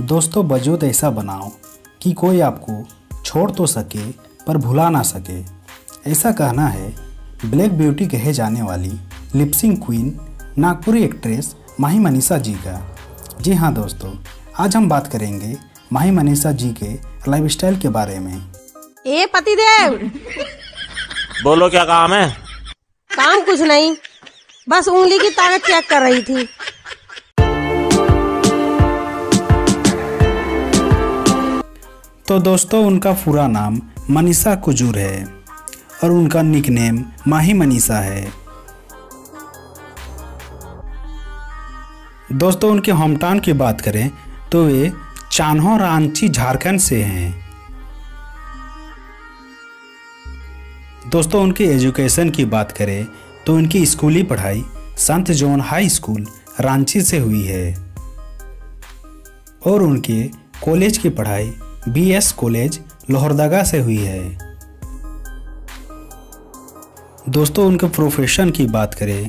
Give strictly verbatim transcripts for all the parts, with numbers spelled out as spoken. दोस्तों वजूद ऐसा बनाओ कि कोई आपको छोड़ तो सके पर भुला ना सके। ऐसा कहना है ब्लैक ब्यूटी कहे जाने वाली lip syncing queen Nagpuri actress Mahi Manisha ji का। जी हाँ दोस्तों, आज हम बात करेंगे माही मनीषा जी के लाइफस्टाइल के बारे में। ए पतिदेव, बोलो क्या काम है? काम कुछ नहीं, बस उंगली की ताकत चेक कर रही थी। तो दोस्तों, उनका पूरा नाम मनीषा कुजूर है और उनका निकनेम माही मनीषा है। दोस्तों, उनके होम टाउन की बात करें तो वे चानहो रांची झारखंड से हैं। दोस्तों, उनकी एजुकेशन की बात करें तो उनकी स्कूली पढ़ाई संत जॉन हाई स्कूल रांची से हुई है और उनके कॉलेज की पढ़ाई बीएस कॉलेज लोहरदगा से हुई है। दोस्तों, उनके प्रोफेशन की बात करें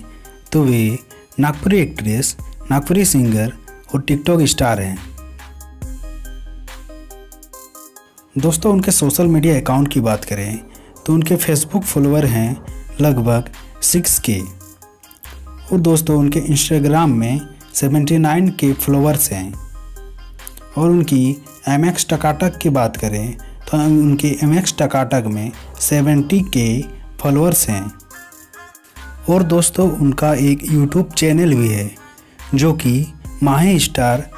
तो वे नागपुरी एक्ट्रेस, नागपुरी सिंगर और टिकटॉक स्टार हैं। दोस्तों, उनके सोशल मीडिया अकाउंट की बात करें तो उनके फेसबुक फॉलोअर हैं लगभग सिक्स के और दोस्तों उनके इंस्टाग्राम में सेवेंटी नाइन के फॉलोअर्स हैं। और उनकी एमएक्स टका टक की बात करें तो उनके एमएक्स टका टक में सेवेंटी के फॉलोअर्स हैं। और दोस्तों, उनका एक यूट्यूब चैनल भी है जो कि माहेश स्टार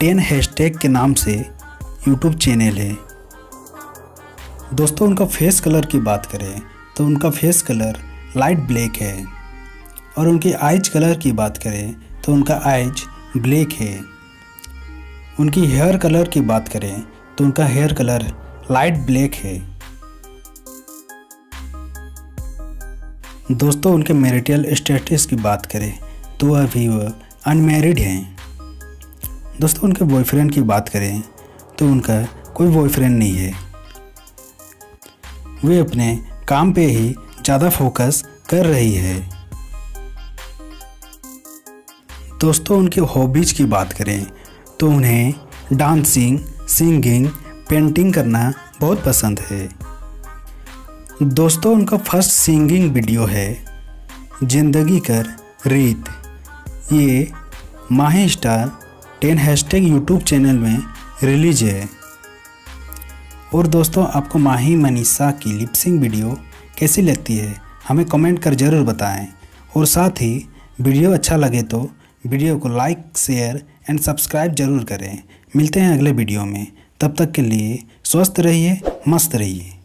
टेन हैशटैग के नाम से यूट्यूब चैनल है। दोस्तों, उनका फेस कलर की बात करें तो उनका फेस कलर लाइट ब्लैक है और उनकी आइज कलर की बात करें तो उनका आइज ब्लैक है। उनकी हेयर कलर की बात करें तो उनका हेयर कलर लाइट ब्लैक है। दोस्तों, उनके मैरिटल स्टेटस की बात करें तो अभी वह अनमैरिड हैं। दोस्तों, उनके बॉयफ्रेंड की बात करें तो उनका कोई बॉयफ्रेंड नहीं है। वे अपने काम पे ही ज़्यादा फोकस कर रही है। दोस्तों, उनके हॉबीज़ की बात करें तो उन्हें डांसिंग, सिंगिंग, पेंटिंग करना बहुत पसंद है। दोस्तों, उनका फर्स्ट सिंगिंग वीडियो है जिंदगी कर रीत, ये Mahi star ten hashtag YouTube channel में रिलीज है। और दोस्तों, आपको माही मनीषा की लिपसिंग वीडियो कैसी लगती है हमें कमेंट कर ज़रूर बताएं। और साथ ही वीडियो अच्छा लगे तो वीडियो को लाइक, शेयर एंड सब्सक्राइब ज़रूर करें। मिलते हैं अगले वीडियो में, तब तक के लिए स्वस्थ रहिए, मस्त रहिए।